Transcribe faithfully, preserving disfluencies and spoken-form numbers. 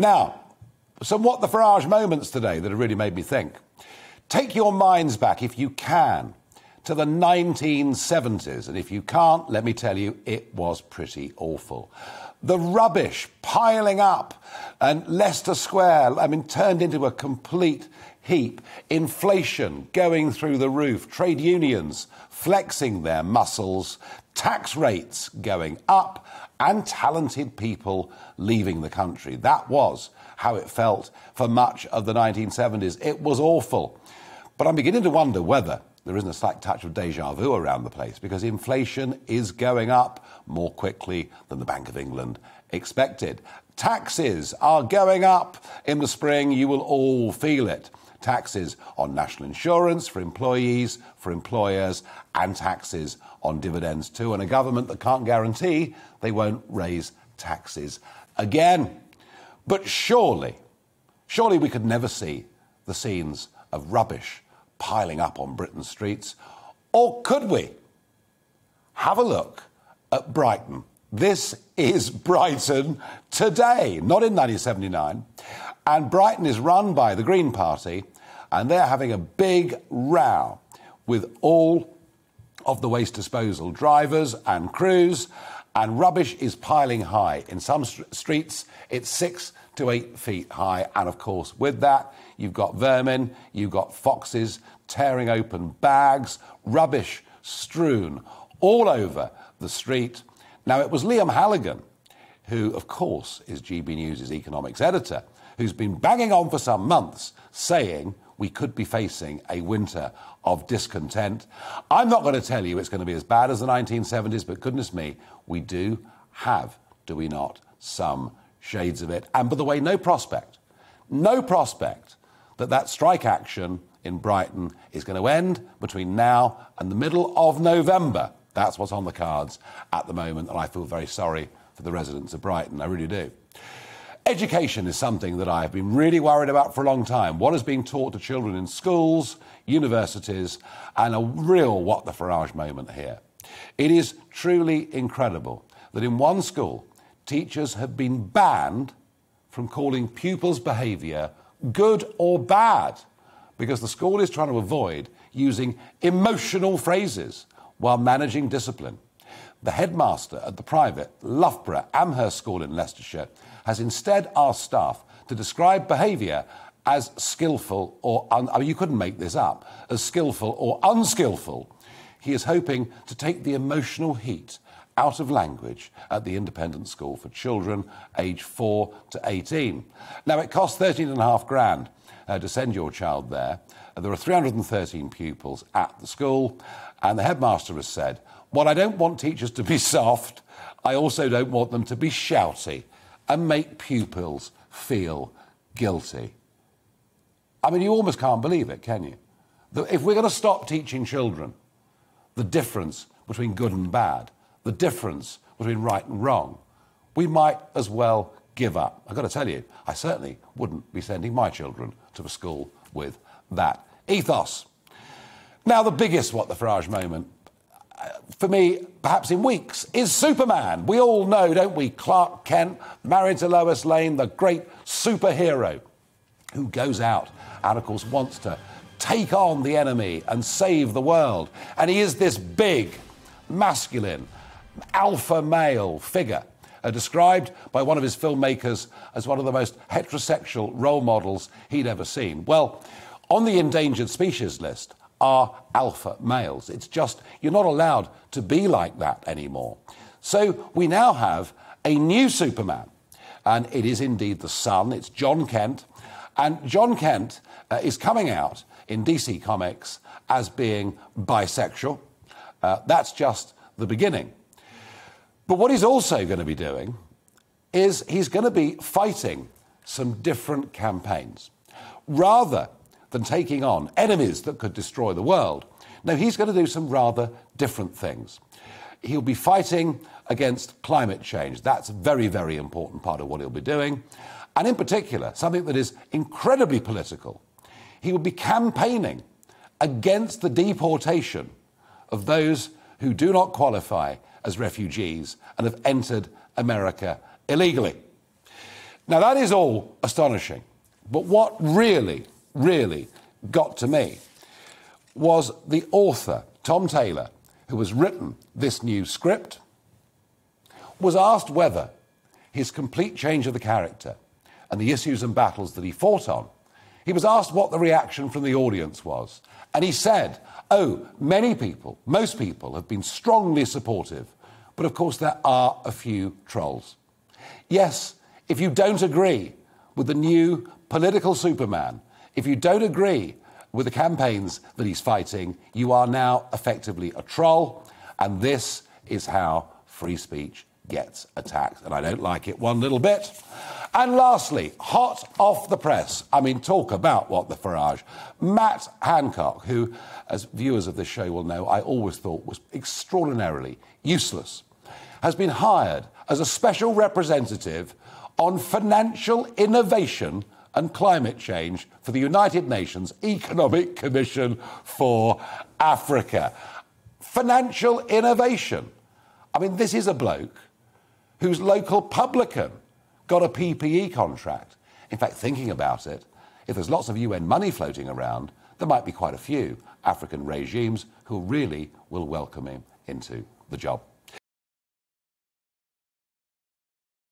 Now, some What the Farage moments today that have really made me think. Take your minds back, if you can, to the nineteen seventies. And if you can't, let me tell you, it was pretty awful. The rubbish piling up, and Leicester Square, I mean, turned into a complete heap. Inflation going through the roof, trade unions flexing their muscles, tax rates going up, and talented people leaving the country. That was how it felt for much of the nineteen seventies. It was awful. But I'm beginning to wonder whether there isn't a slight touch of déjà vu around the place, because inflation is going up more quickly than the Bank of England expected. Taxes are going up in the spring. You will all feel it. Taxes on national insurance for employees, for employers, and taxes on dividends too. And a government that can't guarantee they won't raise taxes again. But surely, surely we could never see the scenes of rubbish piling up on Britain's streets. Or could we? Have a look at Brighton. This is Brighton today, not in nineteen seventy-nine. And Brighton is run by the Green Party, and they're having a big row with all of the waste disposal drivers and crews, and rubbish is piling high. In some st- streets, it's six to eight feet high, and of course, with that, you've got vermin, you've got foxes tearing open bags, rubbish strewn all over the street. Now, it was Liam Halligan, who, of course, is G B News' economics editor, who's been banging on for some months saying we could be facing a winter of discontent. I'm not going to tell you it's going to be as bad as the nineteen seventies, but goodness me, we do have, do we not, some shades of it. And by the way, no prospect, no prospect that that strike action in Brighton is going to end between now and the middle of November. That's what's on the cards at the moment, and I feel very sorry for the residents of Brighton, I really do. Education is something that I have been really worried about for a long time. What is being taught to children in schools, universities, and a real What the Farage moment here. It is truly incredible that in one school, teachers have been banned from calling pupils' behaviour good or bad, because the school is trying to avoid using emotional phrases while managing discipline. The headmaster at the private Loughborough Amherst School in Leicestershire has instead asked staff to describe behaviour as skillful or... Un- I mean, you couldn't make this up. As skillful or unskillful. He is hoping to take the emotional heat out of language at the independent school for children aged four to eighteen. Now, it costs thirteen and a half grand uh, to send your child there. Uh, there are three hundred thirteen pupils at the school, and the headmaster has said, well, I don't want teachers to be soft. I also don't want them to be shouty and make pupils feel guilty. I mean, you almost can't believe it, can you? That if we're going to stop teaching children the difference between good and bad, the difference between right and wrong, we might as well give up. I've got to tell you, I certainly wouldn't be sending my children to a school with that ethos. Now, the biggest What the Farage moment for me, perhaps in weeks, is Superman. We all know, don't we, Clark Kent, married to Lois Lane, the great superhero who goes out and, of course, wants to take on the enemy and save the world. And he is this big, masculine, alpha male figure, uh, described by one of his filmmakers as one of the most heterosexual role models he'd ever seen. Well, on the endangered species list are alpha males. It's just, you're not allowed to be like that anymore. So we now have a new Superman, and it is indeed the son. It's John Kent, and John Kent uh, is coming out in D C Comics as being bisexual. Uh, that's just the beginning. But what he's also going to be doing is he's going to be fighting some different campaigns. Rather than taking on enemies that could destroy the world, now, he's going to do some rather different things. He'll be fighting against climate change. That's a very, very important part of what he'll be doing. And in particular, something that is incredibly political, he will be campaigning against the deportation of those who do not qualify as refugees and have entered America illegally. Now, that is all astonishing. But what really, really got to me was the author, Tom Taylor, who has written this new script, was asked whether his complete change of the character and the issues and battles that he fought on, he was asked what the reaction from the audience was. And he said, oh, many people, most people, have been strongly supportive, but of course there are a few trolls. Yes, if you don't agree with the new political Superman, if you don't agree with the campaigns that he's fighting, you are now effectively a troll, and this is how free speech gets attacked, and I don't like it one little bit. And lastly, hot off the press, I mean, talk about what the Farage, Matt Hancock, who, as viewers of this show will know, I always thought was extraordinarily useless, has been hired as a special representative on financial innovation and climate change for the United Nations Economic Commission for Africa. Financial innovation. I mean, this is a bloke whose local publican got a P P E contract. In fact, thinking about it, if there's lots of U N money floating around, there might be quite a few African regimes who really will welcome him into the job.